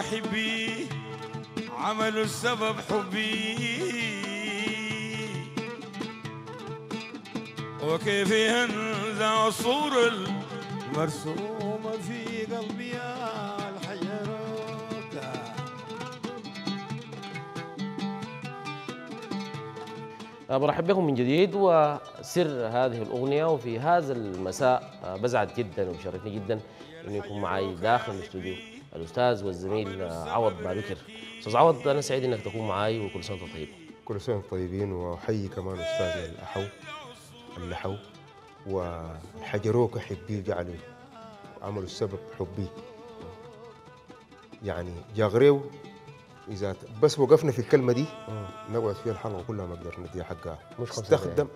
كحبي عملوا السبب حبي وكيف ينزع صور المرسومة في قلبي يا الحيرات برحب بكم من جديد. وسر هذه الأغنية وفي هذا المساء بزعت جدا وبشرفني جدا أن يكون معي داخل الاستوديو الأستاذ والزميل عوض بابكر. أستاذ عوض، أنا سعيد أنك تكون معي وكل سنة طيب. كل سنة طيبين، وأحيي كمان أستاذي اللحو وحجروك حبي وجعلوا عملوا السبب حبي. يعني جاغريو إذا بس وقفنا في الكلمة دي نقعد فيها الحلقة كلها ما أقدر نديها حقها. مش استخدم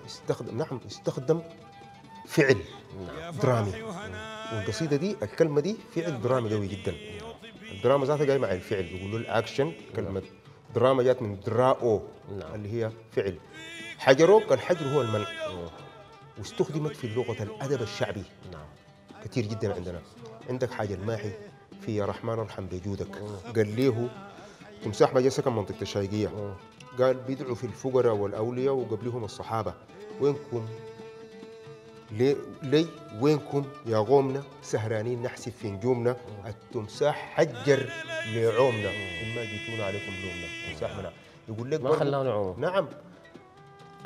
نعم استخدم فعل درامي، والقصيدة دي الكلمة دي فعل درامي قوي جدا. الدراما ذاتها جاي مع الفعل، يقولوا الأكشن كلمة دراما جات من دراءو اللي هي فعل. حجروك، الحجر هو المنع، واستخدمت في لغة الأدب الشعبي كثير جدا. عندنا عندك حاجة الماحي في يا رحمن ارحم بجودك، قال ليه تمساح ما جا سكن منطقة الشايقية، قال بيدعوا في الفقراء والأولياء وقبلهم الصحابة، وينكم لي وينكم يا غومنا سهرانين نحسب في نجومنا، التمساح حجر لعومنا وما جيتون عليكم لومنا. تمساح منع، يقول لك ما خلاه نعوم. نعم،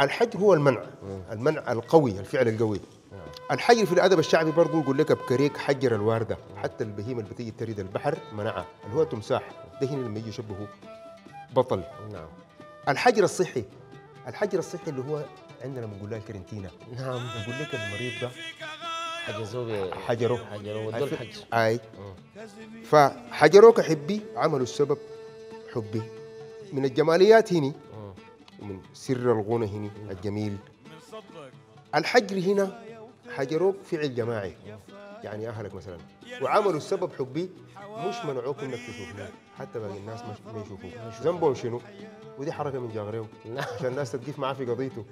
الحجر هو المنع، المنع القوي، الفعل القوي. الحجر في الادب الشعبي برضه يقول لك بكريك حجر الوارده، حتى البهيمه اللي بتيجي ترد البحر منعها، اللي هو التمساح ده هنا لما يجي يشبهه بطل. نعم. الحجر الصحي، الحجر الصحي اللي هو عندنا بنقول لها الكرنتينا. نعم، بنقول لك المريض ده حجزوه حجره ودول حجر. اي فحجروك حبي عملوا السبب حبي. من الجماليات هني ومن سر الغنا هنا الجميل. الحجر هنا حجروك فعل جماعي، يعني اهلك مثلا، وعملوا السبب حبي مش منعوك انك تشوفني، حتى باقي الناس ما يشوفوك، ذنبهم شنو؟ ودي حركه من جاغريو عشان الناس تقف معاه في قضيته.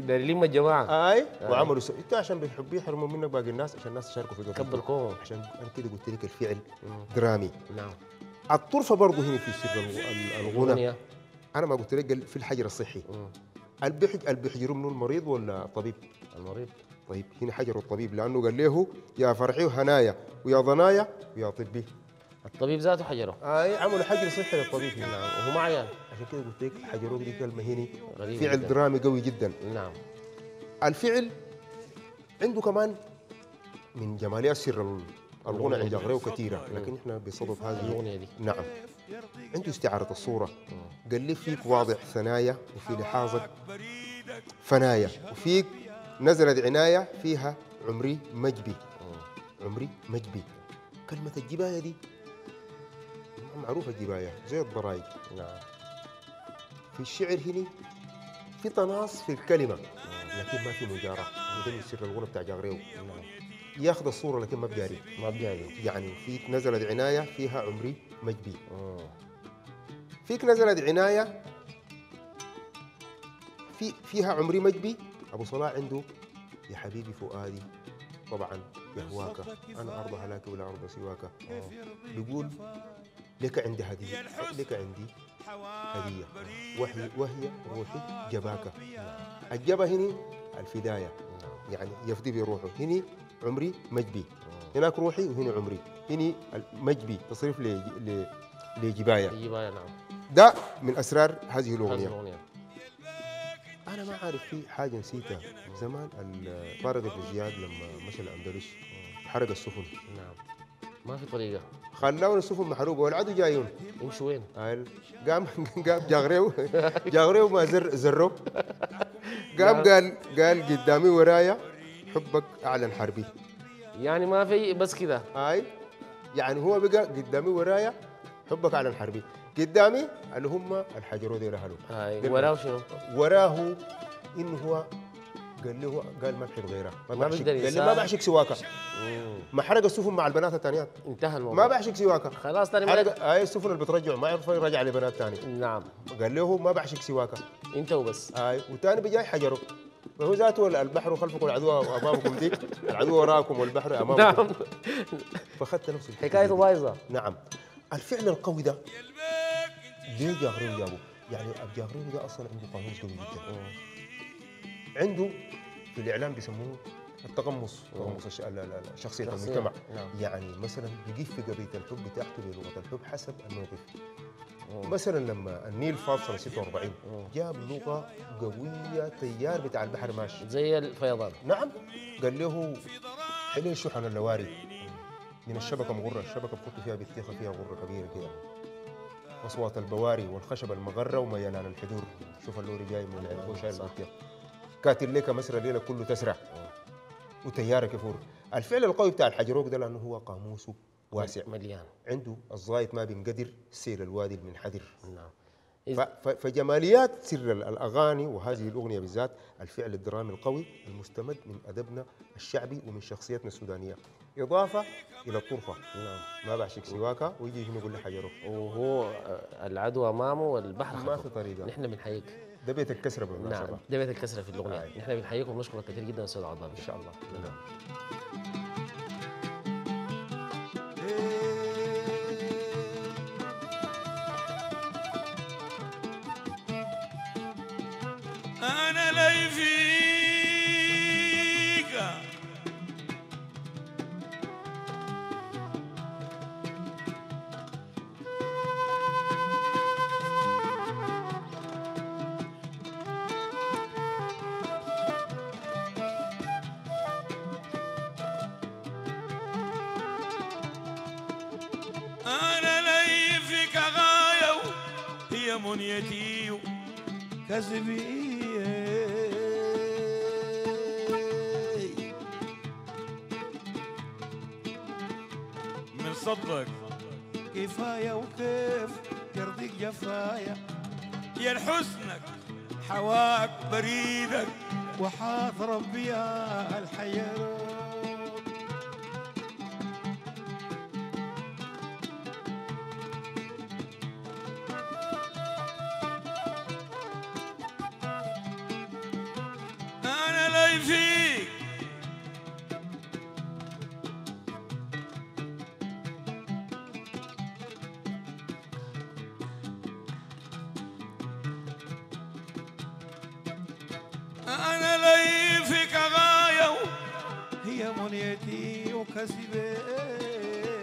دليل الجماعه. اي وعملوا انت عشان بتحبيه حرموا منك باقي الناس عشان الناس تشاركوا في قضيته. كبر عشان انا كده قلت لك الفعل درامي. نعم. الطرفه برضه هنا في سر الغنى. انا ما قلت لك في الحجر الصحي. البحجر منه المريض ولا الطبيب؟ المريض. طيب هنا حجر الطبيب لانه قال له يا فرحي وهنايا ويا ضنايا ويا طبي. الطبيب ذاته حجره. اي عملوا حجر صحي للطبيب. نعم، وهو ما عيان. عشان كده قلت لك حجروك دي كلمه هنا فعل جداً. درامي قوي جدا. نعم. الفعل عنده كمان من جماليات سر الغنى عند جاغريو كثيره، لكن احنا بصدد هذه الاغنيه دي. نعم. عنده استعاره الصوره. قال لي فيك واضح ثنايا وفي لحاظك فنايا، وفيك نزلت عناية فيها عمري مجبي. عمري مجبي، كلمة الجباية دي معروفة، الجباية زي الضرايب. نعم. في الشعر هنا في تناص في الكلمة، لكن ما في مجارة، وده من سر الغنى بتاع جاغريو. ياخذ الصورة لكن ما بجاري. ما بجاري. يعني فيك نزلت عناية فيها عمري مجبي. فيك نزلت عناية فيها عمري مجبي. أبو صلاح عنده يا حبيبي فؤادي طبعا يهواك أنا أرضى هلاك ولا أرضى سواك. بيقول لك عندي هدية، لك عندي هدية وهي روحي جباك. الجبا هني الفداية، يعني يفدي بروحه. هني عمري مجبي، هناك روحي وهنا عمري. هني مجبي تصريف لجباية. نعم. ده من أسرار هذه الأغنية. أنا ما عارف في حاجة نسيتها. زمان طارق بن زياد لما مشى الأندلس حرق السفن. نعم. ما في طريقة. خلاوا السفن محروقة والعدو جايون. يمشوا وين؟ قام جاغريو ما زره. قام قال قدامي ورايا حبك أعلن حربي. يعني ما في بس كذا. أي يعني هو بقى قدامي ورايا حبك أعلن حربي. قدامي اللي هم الحجرو دي لهلو. وراه شنو؟ وراه انه هو قال له قال ما بحب غيرها، ما بقدر يسال، قال لي ما بعشق سواك. ما حرق السفن مع البنات الثانيات، انتهى الموضوع. ما بعشق سواك خلاص ثاني حرق. هاي السفن اللي بترجع ما يعرف يرجع لبنات ثانيه. نعم. قال له ما بعشق سواك انت وبس. اي وثاني بجاي حجره، وهو ذاته البحر خلفكم العدو امامكم، ديك العدو وراكم والبحر امامكم. نعم. فاخذت نفس الحكايه بايظه. نعم. الفعل القوي ده ليه جاهرين جابوه؟ يعني الجاهرين ده اصلا عنده قانون قوي جدا. عنده في الاعلام بيسموه التقمص، تقمص شخصية المجتمع. نعم. يعني مثلا بيجيب في قضية الحب بتاعته للغة الحب حسب الموقف. مثلا لما النيل فاض سنة 46 جاب لغة قوية تيار بتاع البحر ماشي زي الفيضان. نعم. قال له حلي شحن اللواري من الشبكة مغرة، الشبكة بحط فيها بتيخة فيها غرة كبيرة كده، أصوات البواري والخشب المغرة وما ينال الحدور. شوف اللوري جاي من العلبة وشايل البتيخ، كاتل لك مسرى الليلة كله تسرع وتيار كفور. الفعل القوي بتاع الحجروك ده لأنه هو قاموسه واسع مليان، عنده الزايد ما بنقدر سير الوادي المنحدر. نعم. فجماليات سر الأغاني وهذه الأغنية بالذات الفعل الدرامي القوي المستمد من أدبنا الشعبي ومن شخصيتنا السودانية، إضافة إلى الطرفة. نعم. ما بعشق سواكا ويجي هنا يقول لي حجروك وهو العدو أمامه والبحر ما في طريقة. نحن بنحييك، ده بيت الكسرة بالمناسبة. نعم، ده بيت الكسرة في الأغنية. نحن بنحييكم ونشكرك كثير جدا يا أستاذ عوض بابكر. إن شاء الله. نعم. أنا لي فيك غاية هي منيتي كذبي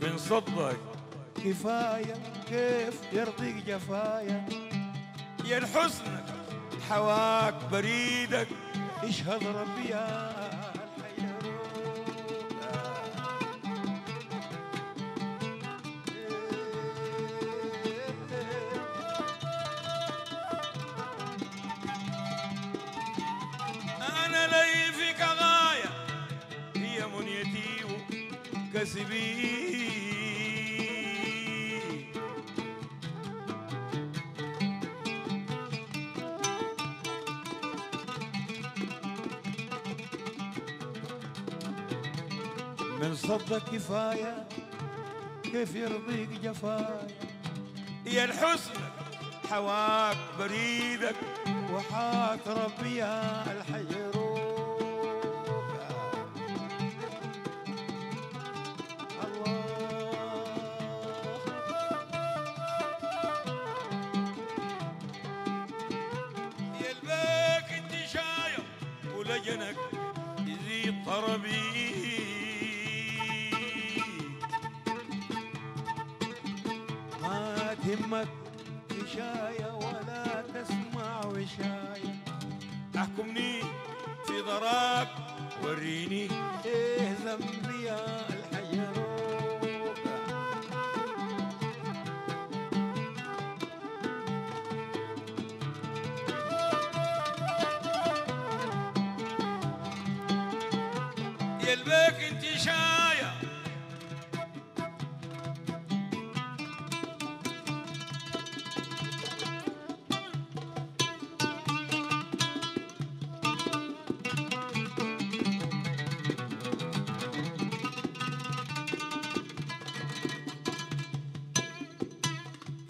من صدق كفاية وكيف ترضيك جفايا يا الحسنك حواك بريدك وحاط ربي يا الحياة أنا لي فيك غاية هي منيتي وكسبي بنصدق كفاية كيف يرضيك جفايا يا الحسنك حواك بريدك اشهد ربي يا من صدق كفاية كيف يرضيك جفايا يا الحسن حواك بريدك وحاك ربي يا الحيرو لجنك يزيد طربي ما تهمك كشاية ولا تسمع وشاية احكمني في ضراك وريني ايه ذنبي يا الحجروك قلبك انت شايع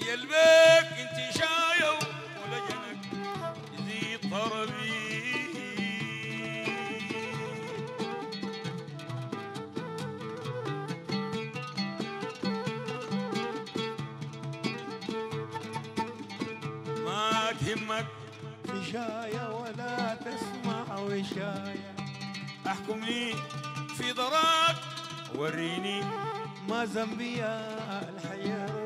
قلبك انت شايع ولجنك زي طربي تهمك مشايا ولا تسمع وشايا. احكم لي في ضراك وريني ما ذنبي يا الحياة.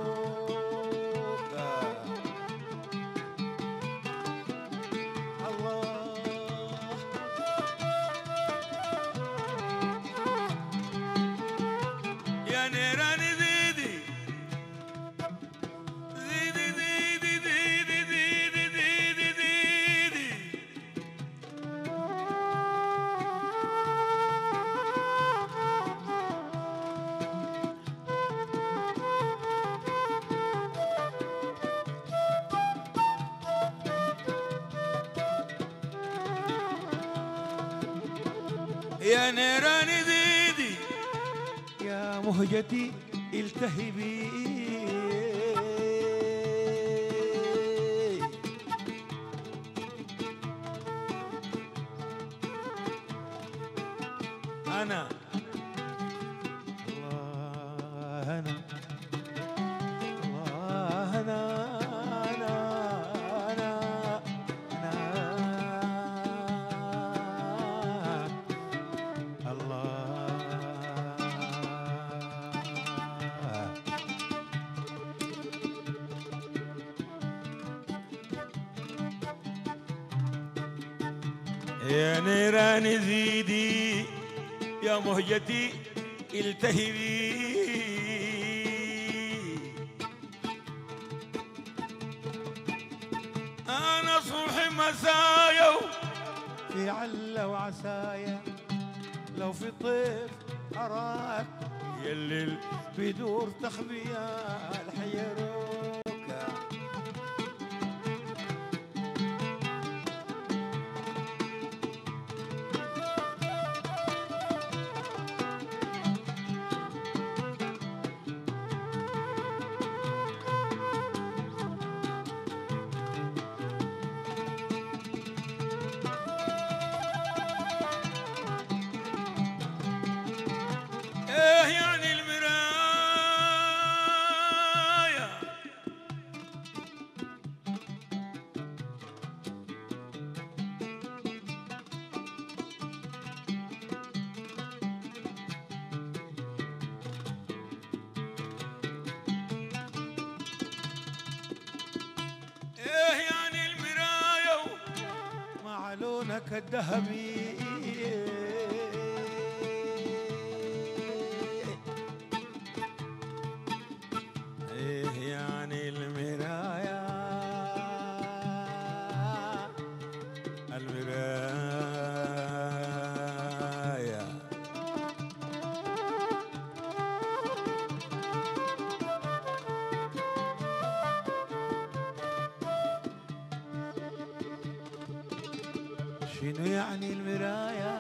يا نيراني ديدي يا مهجتي التهبي أنا الله أنا الله أنا يا نيران زيدي يا مهجتي التهبي أنا صبحي مسايا في علا وعسايا لو في الطيف أراك يا الليل بدور تخبي يا الحيرة. لونك الذهبي ايه يعني المرايا المرايا شنو يعني المرايا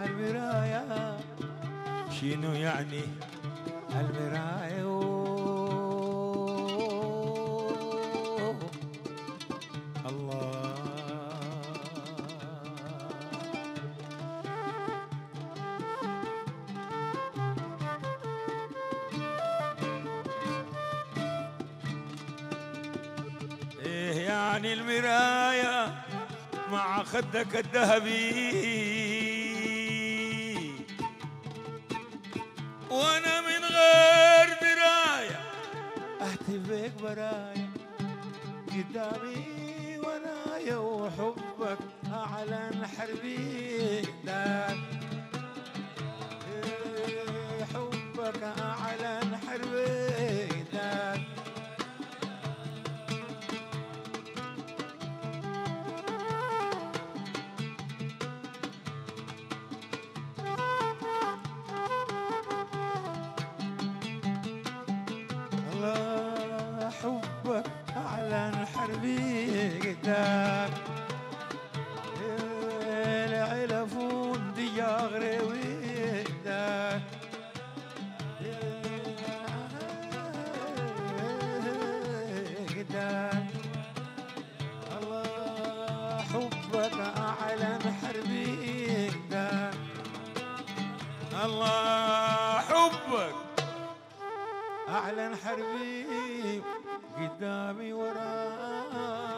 المرايا شنو يعني المرايا الله ايه يعني المرايا مع خدك الذهبي وانا من غير درايه اهتفك برايا قدامي وانا يا وحبك اعلن حربي حبك اعلن حربي حبك أعلن حربي قدامك العلا فون دي غريبي قدامك قدامك الله حبك أعلن حربي قدامك الله حبك أعلن حربي قدامي وراي.